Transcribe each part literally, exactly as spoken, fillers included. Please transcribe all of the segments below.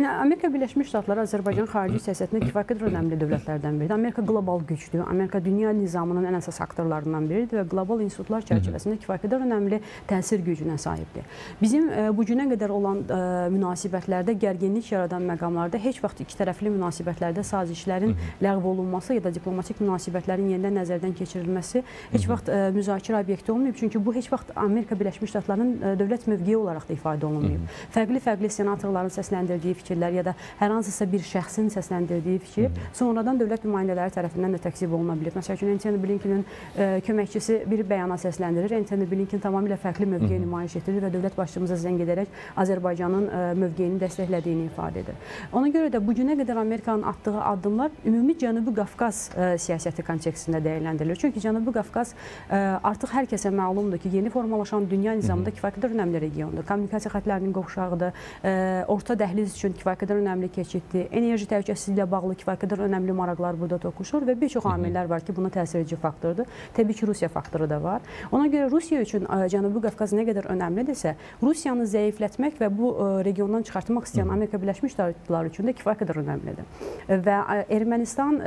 Yəni Amerika Birləşmiş Ştatları Azərbaycan xarici siyasətində kifayət qədər önəmli dövlətlərdən biridir. Amerika qlobal gücdür. Amerika dünya nizamının ən əsas aktorlarından biridir və qlobal institutlar çərçivəsində kifayət qədər önəmli təsir gücünə sahibdir. Bizim bu günə qədər olan münasibətlərdə gərginlik yaradan məqamlarda heç vaxt iki tərəfli münasibətlərdə sazişlərin ləğv olunması ya da diplomatik münasibətlərin yenidən nəzərdən keçirilməsi heç vaxt müzakirə obyekti olmayıb. Çünki bu heç vaxt Amerika Birləşmiş Ştatlarının dövlət mövqeyi olaraq da ifadə olunmayıb. Fərqli-fərqli senatorların səsləndirdiyi fikirlər ya da hər hansısa bir şəxsin səsləndirdiyi fikir sonradan dövlət nümayəndələri tərəfindən də təksib oluna bilib. Məsələn, Anthony Blinkenin e, köməkçisi bir bəyana səsləndirir. Anthony Blinken tamamilə fərqli mövqeyi nümayiş etdirir və dövlət başçımıza zəng edərək Azərbaycanın e, mövqeyini dəstəklədiyini ifadə edir. Ona görə də bugünə qədər Amerikanın atdığı addımlar ümumi Cənubi Qafqaz e, siyasəti kontekstində dəyərləndirilir. Çünki Cənubi Qafqaz e, artıq hər kəsə məlumdur ki, yeni formalaşan dünya nizamında kifayət qədər önəmli regiondur. Kommunikasiya xətlərinin qovşağıdır, e, orta dəhliz üçün kifayət qədər önəmli keçiddir, enerji təhlükəsizliyi ilə bağlı kifayət qədər önəmli maraqlar burada toqquşur və bir çox amillər var ki, buna təsir edici faktordur. Təbii ki, Rusiya faktoru da var. Ona görə Rusiya üçün Cənubi Qafqaz nə qədər önəmlidirsə, Rusiyanı zəiflətmək və bu regiondan çıxartmaq istəyən Amerika Birləşmiş Ştatları üçün də kifayət qədər önəmlidir. Və Ermənistan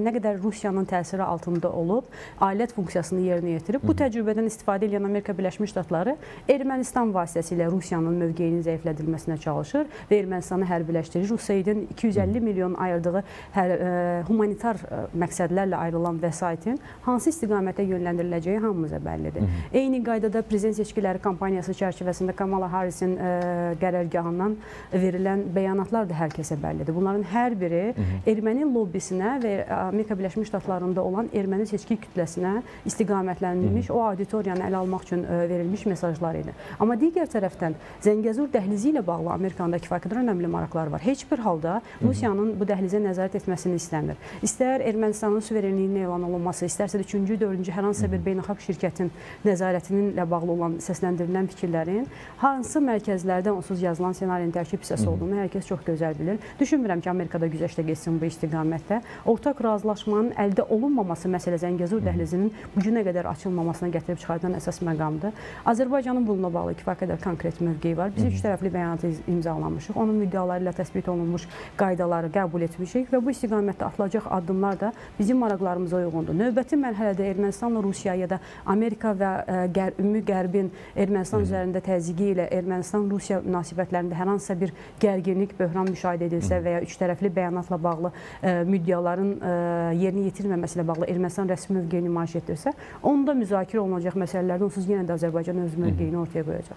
nə qədər Rusiyanın təsiri altında olub, alət funksiyasını yerinə yetirib, bu təcrübədən istifadə edən Amerika Birləşmiş Ştatları Ermənistan vasitəsilə Rusiyanın mövqeyinin zəiflədilməsinə çalışır və Ermənistanı hərbiləşdirir. U S A I D-in iki yüz əlli milyon ayırdığı hər, e, humanitar məqsədlərlə ayrılan vəsaitin hansı istiqamətə yönləndiriləcəyi hamımıza bəllidir. Hı -hı. Eyni qaydada prezident seçkiləri kampaniyası çərçivəsində Kamala Harris'in e, qərargahından verilən bəyanatlar da hər kəsə bəllidir. Bunların hər biri Hı -hı. erməni lobbisinə və Amerika Birləşmiş Ştatlarında olan erməni seçki kütləsinə istiqamətləndirilmiş, Hı -hı. o auditoriyanı ələ almaq üçün e, verilmiş mesajlar idi. Amma digər tərəfdən Zengezur dəhlizi ilə bağlı Amerikanda kifayət qədər önəmli maraqlar var. Heç bir halda Rusiyanın bu dəhlizə nəzarət etməsini istəmir. İstər Ermənistanın suverenliyinin elan olunması, istərsə də üçüncü, dördüncü hər hansı bir beynəlxalq şirkətin nəzarətinlə bağlı olan səsləndirilən fikirlərin hansı mərkəzlərdən onsuz yazılan ssenarinin tərkib hissəsi olduğunu hər kəs çox gözəl bilir. Düşünmürəm ki, Amerikada güzəştə getsin bu istiqamətdə. Ortaq razılaşmanın əldə olunmaması məsələ Zengezur dəhlizinin bu günə qədər açılmamasına gətirib çıxardan əsas məqamdır. Azərbaycanın bununla bağlı kifayət qədər konkret mövqeyi var. Biz üç tərəfli bəyanatı imzalamışıq. Onun müddəaları ilə təsbit olunmuş qaydaları qəbul etmişik və bu istiqamətdə atılacaq addımlar da bizim maraqlarımıza uyğundur. Növbəti mərhələdə Ermənistanla Rusiya ya da Amerika və ə, ümumi Qərbin Ermənistan Hı. üzərində təzyiqi ilə Ermənistan-Rusiya münasibətlərində hər hansısa bir gərginlik, böhran müşahidə edilsə və ya üç tərəfli bəyanatla bağlı ə, müddiaların ə, yerini yetirməməsi ilə bağlı Ermənistan rəsmi mövqeyini nümayiş etdirsə, onda müzakirə olunacaq məsələlərdə onsuz yenə də Azərbaycan öz mövqeyini ortaya qoyacaq.